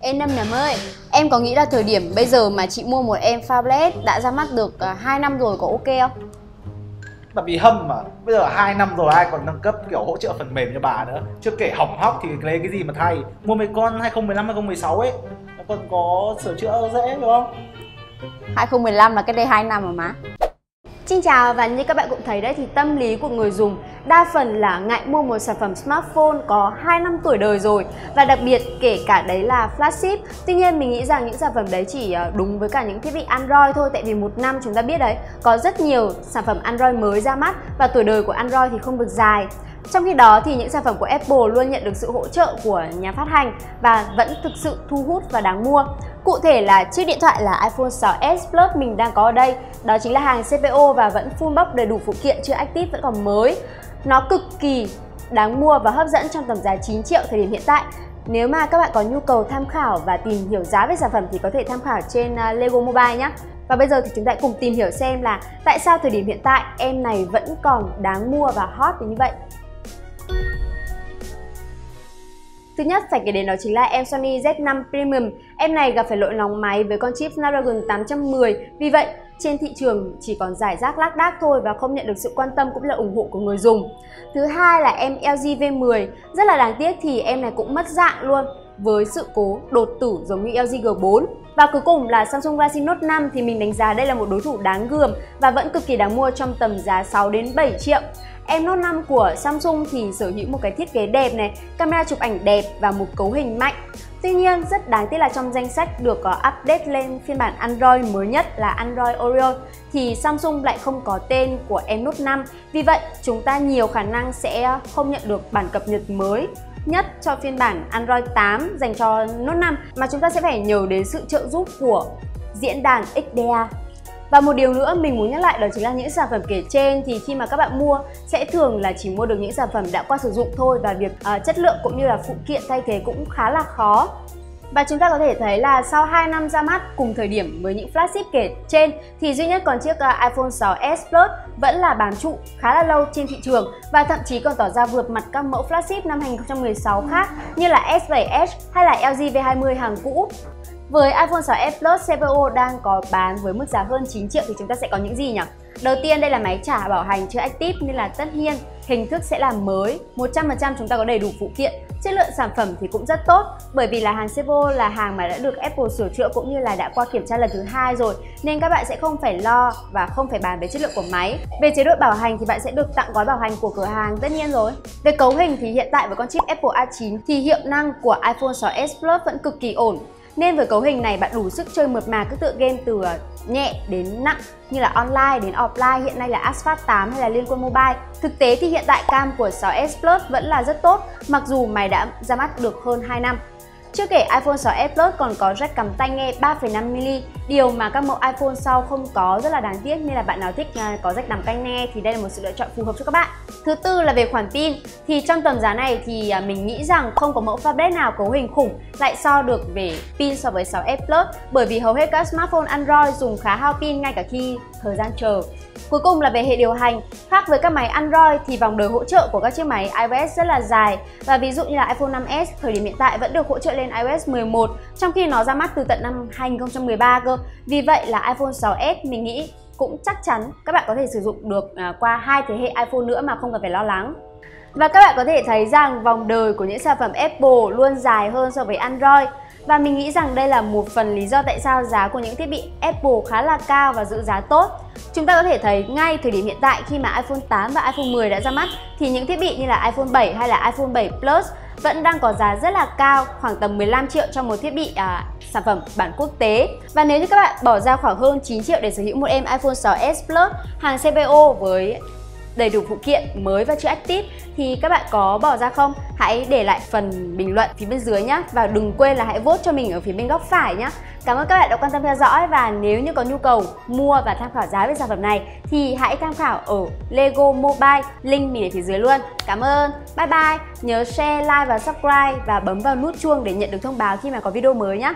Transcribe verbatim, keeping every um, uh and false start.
E năm năm ơi, em có nghĩ là thời điểm bây giờ mà chị mua một em phablet đã ra mắt được hai năm rồi có ok không? Bà bị hâm mà, bây giờ hai năm rồi ai còn nâng cấp kiểu hỗ trợ phần mềm cho bà nữa. Chưa kể hỏng hóc thì lấy cái gì mà thay. Mua mấy con hai không một năm hai không một sáu ấy, nó còn có sửa chữa dễ đúng không? hai không một năm là cách đây hai năm rồi má. Xin chào, và như các bạn cũng thấy đấy thì tâm lý của người dùng đa phần là ngại mua một sản phẩm smartphone có hai năm tuổi đời rồi, và đặc biệt kể cả đấy là flagship. Tuy nhiên mình nghĩ rằng những sản phẩm đấy chỉ đúng với cả những thiết bị Android thôi, tại vì một năm chúng ta biết đấy, có rất nhiều sản phẩm Android mới ra mắt và tuổi đời của Android thì không được dài. Trong khi đó thì những sản phẩm của Apple luôn nhận được sự hỗ trợ của nhà phát hành và vẫn thực sự thu hút và đáng mua. Cụ thể là chiếc điện thoại là iPhone sáu S Plus mình đang có ở đây, đó chính là hàng xê pê ô và vẫn full box đầy đủ phụ kiện chưa active, vẫn còn mới. Nó cực kỳ đáng mua và hấp dẫn trong tầm giá chín triệu thời điểm hiện tại. Nếu mà các bạn có nhu cầu tham khảo và tìm hiểu giá về sản phẩm thì có thể tham khảo trên Lego Mobile nhé. Và bây giờ thì chúng ta cùng tìm hiểu xem là tại sao thời điểm hiện tại em này vẫn còn đáng mua và hot đến như vậy. Thứ nhất phải kể đến đó chính là em Xiaomi Z năm Premium. Em này gặp phải lỗi nóng máy với con chip Snapdragon tám trăm mười. Vì vậy, trên thị trường chỉ còn rải rác lác đác thôi và không nhận được sự quan tâm cũng là ủng hộ của người dùng. Thứ hai là em L G V mười. Rất là đáng tiếc thì em này cũng mất dạng luôn với sự cố đột tử giống như L G G bốn. Và cuối cùng là Samsung Galaxy Note năm thì mình đánh giá đây là một đối thủ đáng gờm và vẫn cực kỳ đáng mua trong tầm giá sáu đến bảy triệu. Em Note năm của Samsung thì sở hữu một cái thiết kế đẹp này, camera chụp ảnh đẹp và một cấu hình mạnh. Tuy nhiên, rất đáng tiếc là trong danh sách được có update lên phiên bản Android mới nhất là Android Oreo thì Samsung lại không có tên của em Note năm. Vì vậy, chúng ta nhiều khả năng sẽ không nhận được bản cập nhật mới nhất cho phiên bản Android tám dành cho Note năm, mà chúng ta sẽ phải nhờ đến sự trợ giúp của diễn đàn X D A. Và một điều nữa mình muốn nhắc lại đó chính là những sản phẩm kể trên thì khi mà các bạn mua sẽ thường là chỉ mua được những sản phẩm đã qua sử dụng thôi, và việc uh, chất lượng cũng như là phụ kiện thay thế cũng khá là khó. Và chúng ta có thể thấy là sau hai năm ra mắt cùng thời điểm với những flagship kể trên thì duy nhất còn chiếc uh, iPhone sáu S Plus vẫn là bám trụ khá là lâu trên thị trường, và thậm chí còn tỏ ra vượt mặt các mẫu flagship năm hai không một sáu khác như là S bảy Edge hay là L G V hai mươi hàng cũ. Với iPhone sáu S Plus xê pê ô đang có bán với mức giá hơn chín triệu thì chúng ta sẽ có những gì nhỉ? Đầu tiên đây là máy trả bảo hành chưa active nên là tất nhiên hình thức sẽ là mới, một trăm phần trăm chúng ta có đầy đủ phụ kiện, chất lượng sản phẩm thì cũng rất tốt bởi vì là hàng xê pê ô là hàng mà đã được Apple sửa chữa cũng như là đã qua kiểm tra lần thứ hai rồi, nên các bạn sẽ không phải lo và không phải bàn về chất lượng của máy. Về chế độ bảo hành thì bạn sẽ được tặng gói bảo hành của cửa hàng tất nhiên rồi. Về cấu hình thì hiện tại với con chip Apple A chín thì hiệu năng của iPhone sáu S Plus vẫn cực kỳ ổn. Nên với cấu hình này bạn đủ sức chơi mượt mà các tựa game từ nhẹ đến nặng như là online đến offline, hiện nay là Asphalt tám hay là Liên Quân Mobile. Thực tế thì hiện tại cam của sáu S Plus vẫn là rất tốt mặc dù máy đã ra mắt được hơn hai năm. Chưa kể iPhone sáu S Plus còn có jack cắm tai nghe ba phẩy năm mi-li-mét, điều mà các mẫu iPhone sau không có, rất là đáng tiếc, nên là bạn nào thích có jack cắm tai nghe thì đây là một sự lựa chọn phù hợp cho các bạn. Thứ tư là về khoản pin, thì trong tầm giá này thì mình nghĩ rằng không có mẫu phablet nào cấu hình khủng lại so được về pin so với sáu S Plus, bởi vì hầu hết các smartphone Android dùng khá hao pin ngay cả khi thời gian chờ. Cuối cùng là về hệ điều hành, khác với các máy Android thì vòng đời hỗ trợ của các chiếc máy iOS rất là dài, và ví dụ như là iPhone năm S thời điểm hiện tại vẫn được hỗ trợ lên iOS mười một trong khi nó ra mắt từ tận năm hai không một ba cơ. Vì vậy là iPhone sáu S mình nghĩ cũng chắc chắn các bạn có thể sử dụng được qua hai thế hệ iPhone nữa mà không cần phải lo lắng. Và các bạn có thể thấy rằng vòng đời của những sản phẩm Apple luôn dài hơn so với Android. Và mình nghĩ rằng đây là một phần lý do tại sao giá của những thiết bị Apple khá là cao và giữ giá tốt. Chúng ta có thể thấy ngay thời điểm hiện tại khi mà iPhone tám và iPhone mười đã ra mắt thì những thiết bị như là iPhone bảy hay là iPhone bảy Plus vẫn đang có giá rất là cao, khoảng tầm mười lăm triệu cho một thiết bị à, sản phẩm bản quốc tế. Và nếu như các bạn bỏ ra khoảng hơn chín triệu để sở hữu một em iPhone sáu S Plus hàng xê pê ô với đầy đủ phụ kiện mới và chưa active thì các bạn có bỏ ra không? Hãy để lại phần bình luận phía bên dưới nhé, và đừng quên là hãy vote cho mình ở phía bên góc phải nhé. Cảm ơn các bạn đã quan tâm theo dõi, và nếu như có nhu cầu mua và tham khảo giá về sản phẩm này thì hãy tham khảo ở Lego Mobile, link mình để phía dưới luôn. Cảm ơn, bye bye, nhớ share, like và subscribe và bấm vào nút chuông để nhận được thông báo khi mà có video mới nhé.